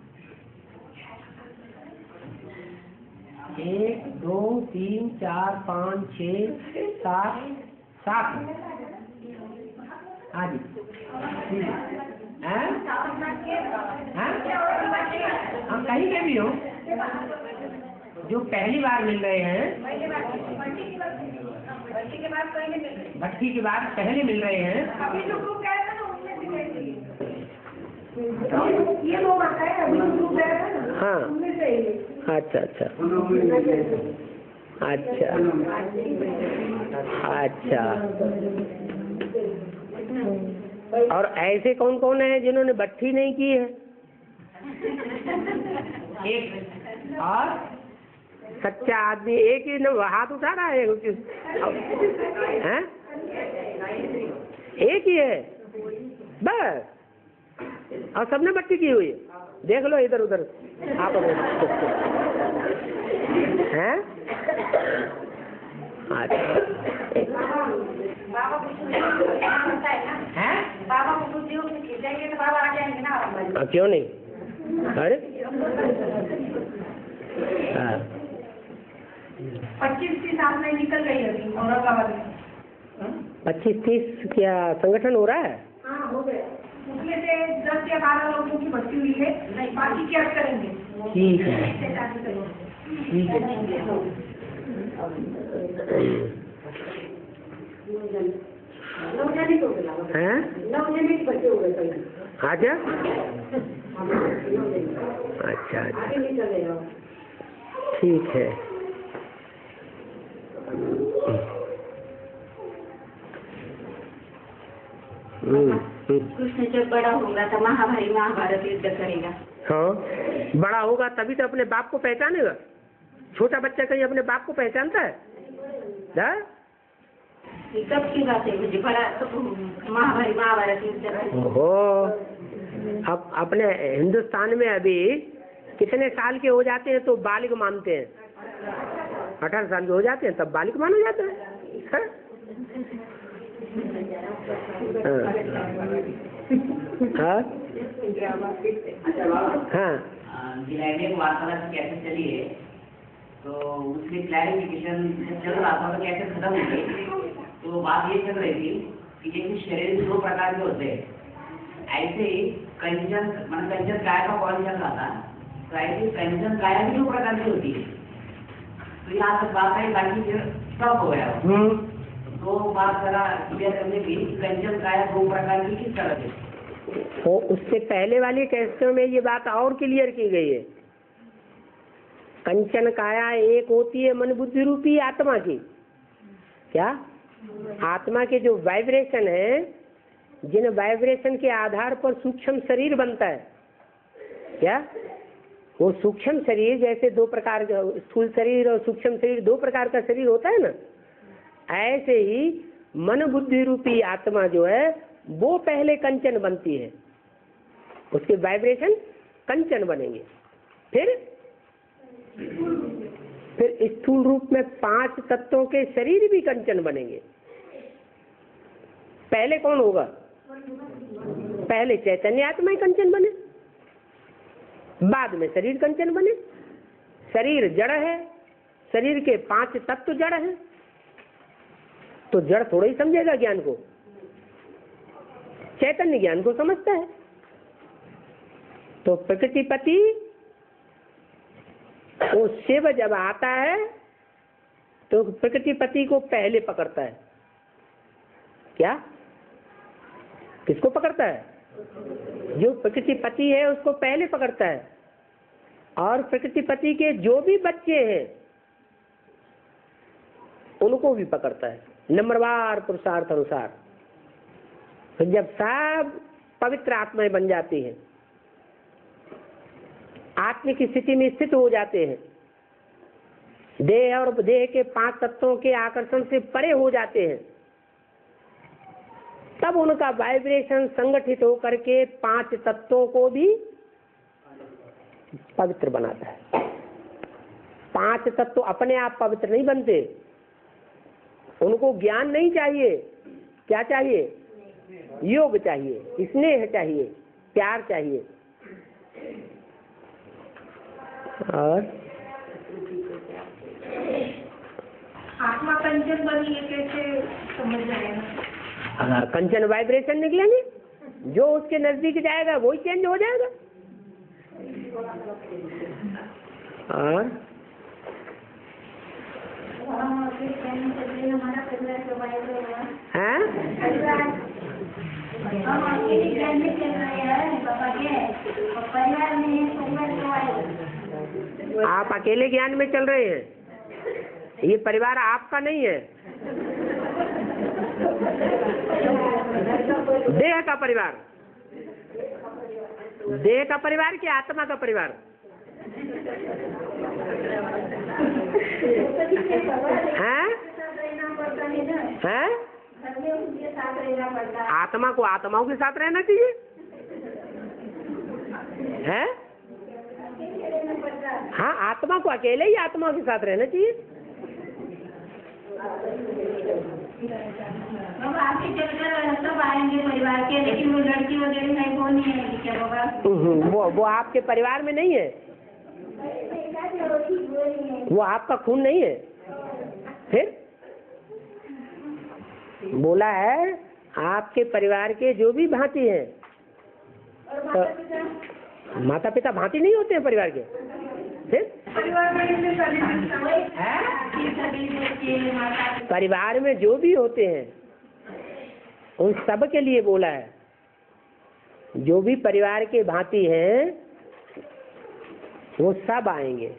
1 2 3 4 5 6 7 7। हाँ जी। हम कहीं के भी हो जो पहली बार मिल रहे हैं, भट्टी के बाद पहले मिल रहे, भट्टी के बाद पहले मिल रहे हैं। अभी जो ग्रुप गया था ना उनमें से ये लोग बताए, अभी जो ग्रुप गया था ना हाँ उनमें से। अच्छा अच्छा अच्छा अच्छा। और ऐसे कौन कौन है जिन्होंने भट्टी नहीं की है? एक और सच्चा आदमी एक ही न हाथ उठा रहा है, हैं? एक ही है बस, और सबने भट्टी की हुई है। देख लो इधर उधर आप हैं। अच्छा क्यों नहीं, अरे 25-30 में निकल गई अभी औरंगाबाद में। 25-30 क्या संगठन हो रहा है? हाँ हो गया, उसमें से 10 या 12 लोगों की भर्ती हुई है, बाकी क्या करेंगे। ठीक है ठीक है। हैं 9 जने बच्चे हो गए। हाँ क्या अच्छा अच्छा ठीक है। कृष्ण जब बड़ा होगा तो महाभारी महाभारत युद्ध करेगा। हाँ बड़ा होगा तभी तो अपने बाप को पहचानेगा। छोटा बच्चा कहीं अपने बाप को पहचानता है? कब की बात है, मुझे बड़ा महाभारी महाभारत युद्ध। हो अब अपने हिंदुस्तान में अभी कितने साल के हो जाते हैं तो बालिक मानते हैं। 18 साल के हो जाते हैं तब बालिक माना जाता है। हाँ हाँ वार्तालाप कैसे चली है तो उसकी क्लैरिफिकेशन चल रहा था, कैसे खत्म हो गई। तो बात ये चल रही थी कि देखिए शरीर 2 प्रकार के होते हैं। ऐसे ही कंचन मतलब कंचन काया का कौन चल रहा था, तो ऐसे कंचन काया भी 2 प्रकार की होती है। तो यहाँ तक बात आई, बाकी फिर स्टॉप हो गया। तो बात करा क्लियर करने की कंचन काया 2 प्रकार की किस तरह से। तो उससे पहले वाली कैस्टों में ये बात और क्लियर की गई है। कंचन काया एक होती है मन बुद्धि रूपी आत्मा की। क्या आत्मा के जो वाइब्रेशन है, जिन वाइब्रेशन के आधार पर सूक्ष्म शरीर बनता है, क्या वो सूक्ष्म शरीर जैसे 2 प्रकार का स्थूल शरीर और सूक्ष्म शरीर 2 प्रकार का शरीर होता है ना, ऐसे ही मन बुद्धि रूपी आत्मा जो है वो पहले कंचन बनती है। उसके वाइब्रेशन कंचन बनेंगे। फिर स्थूल रूप में 5 तत्वों के शरीर भी कंचन बनेंगे। पहले कौन होगा? पहले चैतन्य आत्मा ही कंचन बने, बाद में शरीर कंचन बने। शरीर जड़ है, शरीर के 5 तत्व जड़ है, तो जड़ थोड़ा ही समझेगा ज्ञान को, चैतन्य ज्ञान को समझता है। तो प्रकृतिपति वो शिव जब आता है तो प्रकृतिपति को पहले पकड़ता है। क्या किसको पकड़ता है? जो प्रकृतिपति है उसको पहले पकड़ता है। और प्रकृतिपति के जो भी बच्चे हैं उनको भी पकड़ता है, नंबरवार पुरुषार्थ अनुसार। तो जब सब पवित्र आत्माएं बन जाती हैं, आत्म की स्थिति में स्थित हो जाते हैं, देह और देह के 5 तत्वों के आकर्षण से परे हो जाते हैं, तब उनका वाइब्रेशन संगठित होकर के 5 तत्वों को भी पवित्र बनाता है। 5 तत्व अपने आप पवित्र नहीं बनते, उनको ज्ञान नहीं चाहिए। क्या चाहिए? योग चाहिए, स्नेह चाहिए, प्यार चाहिए। और आत्मा कंचन बनी, ये कैसे समझ आएगा? कंचन वाइब्रेशन निकलेंगे, जो उसके नजदीक जाएगा वही चेंज हो जाएगा। और आप अकेले ज्ञान में चल रहे हैं, ये परिवार आपका नहीं है, देह का परिवार। देह का परिवार क्या आत्मा का परिवार? हैं? हैं? आत्मा को आत्माओं के साथ रहना चाहिए, हैं? हाँ, आत्मा को अकेले ही आत्माओं के साथ रहना चाहिए। परिवार के, लेकिन वो लड़की वगैरह नहीं, वो नहीं है क्या बाबा? वो आपके परिवार में नहीं है, वो आपका खून नहीं है। फिर बोला है आपके परिवार के जो भी भांति हैं। तो माता पिता भांति नहीं होते हैं परिवार के। फिर परिवार में जो भी होते हैं उन सब के लिए बोला है, जो भी परिवार के भांति हैं वो सब आएंगे।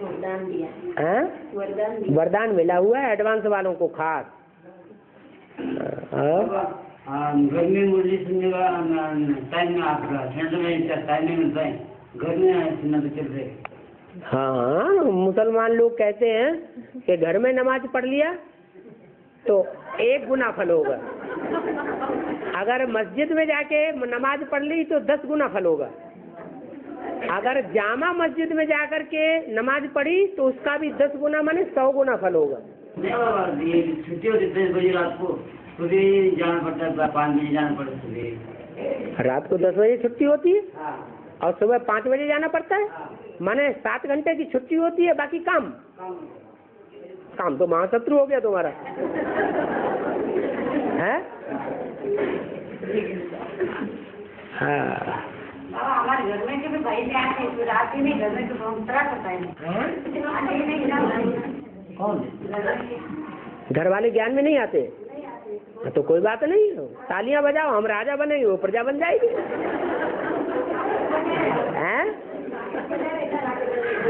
वरदान दिया है, वरदान मिला हुआ है एडवांस वालों को खास। घर में मुरली सुनने का टाइम में आपका घर में सुनना तो चल रहे। हाँ, मुसलमान लोग कहते हैं कि घर में नमाज पढ़ लिया तो 1 गुना फल होगा, अगर मस्जिद में जाके नमाज पढ़ ली तो 10 गुना फल होगा, अगर जामा मस्जिद में जाकर के नमाज पढ़ी तो उसका भी 10 गुना माने 100 गुना फल होगा। छुट्टी होती 10 बजे रात को, सुबह जाना पड़ता है 5 बजे जाना पड़ता है। रात को 10 बजे छुट्टी होती है और सुबह 5 बजे जाना पड़ता है, माने 7 घंटे की छुट्टी होती है, बाकी काम काम तो महाशत्रु हो गया तुम्हारा, है? हाँ, हमारे घर में भी भाई तो रात ही नहीं, घर में तो हम तरह करता है। कौन घर वाले ज्ञान में नहीं आते? तो कोई बात नहीं, तालियां बजाओ, हम राजा बनेंगे वो प्रजा बन जाएगी। हैं?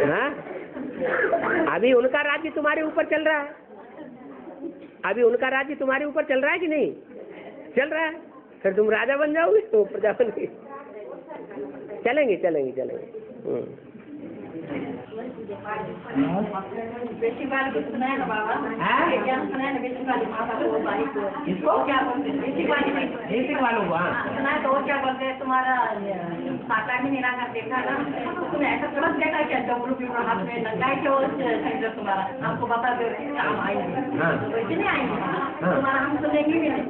हाँ, अभी उनका राज्य तुम्हारे ऊपर चल रहा है, अभी उनका राज्य तुम्हारे ऊपर चल रहा है कि नहीं चल रहा है? फिर तुम राजा बन जाओगे तो वो प्रजा बनेगी। चलेंगे चलेंगे चलेंगे। क्या बोलते हैं तुम्हारा साता भी निराकार देखा ना, तुमने ऐसा समझ देखा क्या डब्लू हाथ में लगाए थे तुम्हारा, हमको बता दो हम आएंगे वैसे नहीं आएंगे तुम्हारा, हम सुनेंगे भी नहीं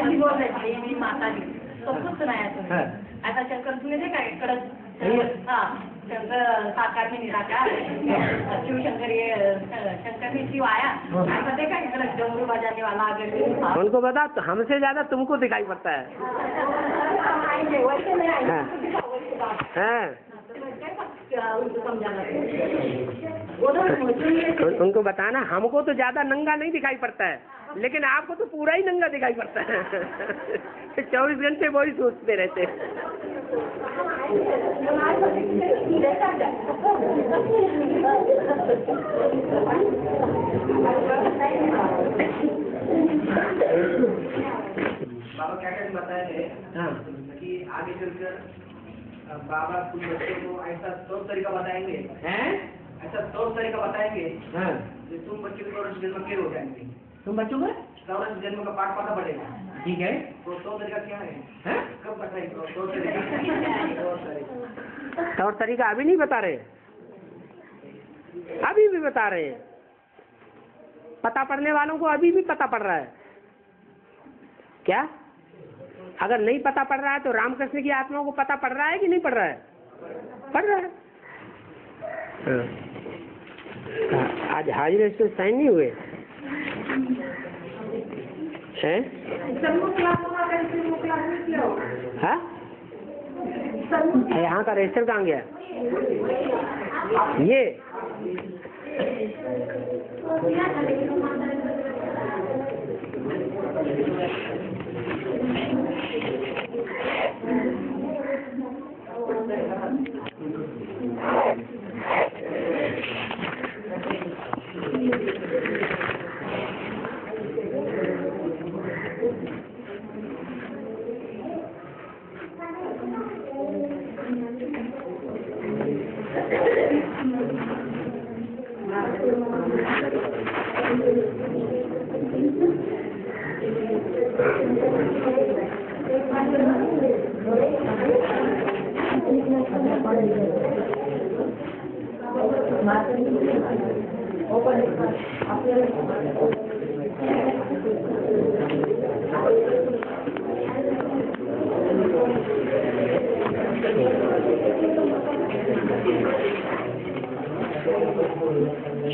ऐसी बोल रहे थे ये मेरी माता जी सब कुछ सुनाया तुमने ऐसा चलकर तुमने देखा कड़क हाँ शंकर साकार में निराकार शिव शंकर ये शंकर में शिव आया ऐसा देखा कड़क डमरू बजाने वाला आगे उनको बता हमसे ज्यादा तुमको दिखाई पड़ता है उनको बताना हमको तो ज्यादा नंगा नहीं दिखाई पड़ता है लेकिन आपको तो पूरा ही नंगा दिखाई पड़ता है 24 घंटे वही सोचते रहते हैं कि आगे चलकर बाबा तुम बच्चे को ऐसा तौर तरीका बताएंगे हैं, ऐसा तौर तरीका बताएंगे हाँ कि तुम बच्चे को सौरभ जन्म के हो जाएंगे, तुम बच्चों को सौरभ जन्म का पाठ पढ़ना पड़ेगा ठीक है। तो तौर तरीका क्या है हैं? कब बताएंगे तौर तरीका? तौर तरीका अभी नहीं बता रहे, अभी भी बता रहे हैं, पता पड़ने वालों को अभी भी पता पड़ रहा है क्या? अगर नहीं पता पड़ रहा है तो रामकृष्ण की आत्मा को पता पड़ रहा है कि नहीं पड़ रहा है? पड़ रहा है। आज हाजिर इसमें साइन नहीं हुए हैं? हाँ यहाँ का रजिस्टर कहाँ गया? ये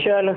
चलो